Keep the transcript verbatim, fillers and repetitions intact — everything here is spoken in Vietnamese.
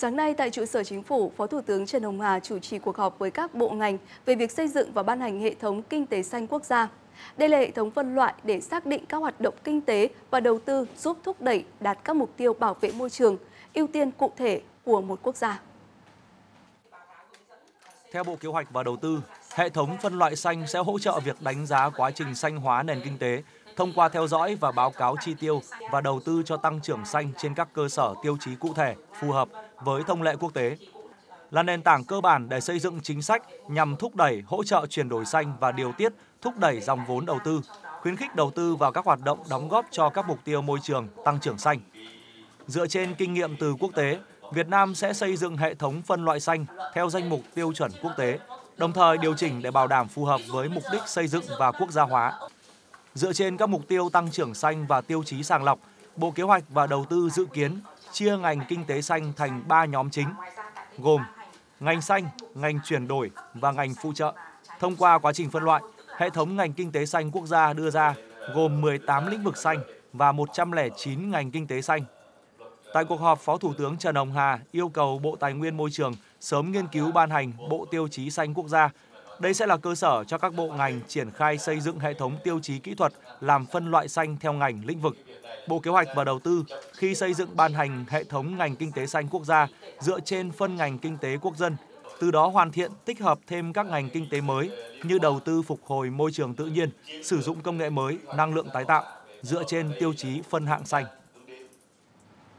Sáng nay tại trụ sở Chính phủ, Phó Thủ tướng Trần Hồng Hà chủ trì cuộc họp với các bộ ngành về việc xây dựng và ban hành hệ thống kinh tế xanh quốc gia. Đây là hệ thống phân loại để xác định các hoạt động kinh tế và đầu tư giúp thúc đẩy đạt các mục tiêu bảo vệ môi trường, ưu tiên cụ thể của một quốc gia. Theo Bộ Kế hoạch và Đầu tư, hệ thống phân loại xanh sẽ hỗ trợ việc đánh giá quá trình xanh hóa nền kinh tế, thông qua theo dõi và báo cáo chi tiêu và đầu tư cho tăng trưởng xanh trên các cơ sở tiêu chí cụ thể phù hợp với thông lệ quốc tế. Là nền tảng cơ bản để xây dựng chính sách nhằm thúc đẩy, hỗ trợ chuyển đổi xanh và điều tiết, thúc đẩy dòng vốn đầu tư, khuyến khích đầu tư vào các hoạt động đóng góp cho các mục tiêu môi trường, tăng trưởng xanh. Dựa trên kinh nghiệm từ quốc tế, Việt Nam sẽ xây dựng hệ thống phân loại xanh theo danh mục tiêu chuẩn quốc tế, đồng thời điều chỉnh để bảo đảm phù hợp với mục đích xây dựng và quốc gia hóa. Dựa trên các mục tiêu tăng trưởng xanh và tiêu chí sàng lọc, Bộ Kế hoạch và Đầu tư dự kiến chia ngành kinh tế xanh thành ba nhóm chính, gồm ngành xanh, ngành chuyển đổi và ngành phụ trợ. Thông qua quá trình phân loại, hệ thống ngành kinh tế xanh quốc gia đưa ra gồm mười tám lĩnh vực xanh và một trăm lẻ chín ngành kinh tế xanh. Tại cuộc họp, Phó Thủ tướng Trần Hồng Hà yêu cầu Bộ Tài nguyên Môi trường sớm nghiên cứu ban hành Bộ Tiêu chí Xanh Quốc gia. Đây sẽ là cơ sở cho các bộ ngành triển khai xây dựng hệ thống tiêu chí kỹ thuật làm phân loại xanh theo ngành, lĩnh vực. Bộ Kế hoạch và Đầu tư khi xây dựng ban hành hệ thống ngành kinh tế xanh quốc gia dựa trên phân ngành kinh tế quốc dân, từ đó hoàn thiện tích hợp thêm các ngành kinh tế mới như đầu tư phục hồi môi trường tự nhiên, sử dụng công nghệ mới, năng lượng tái tạo dựa trên tiêu chí phân hạng xanh.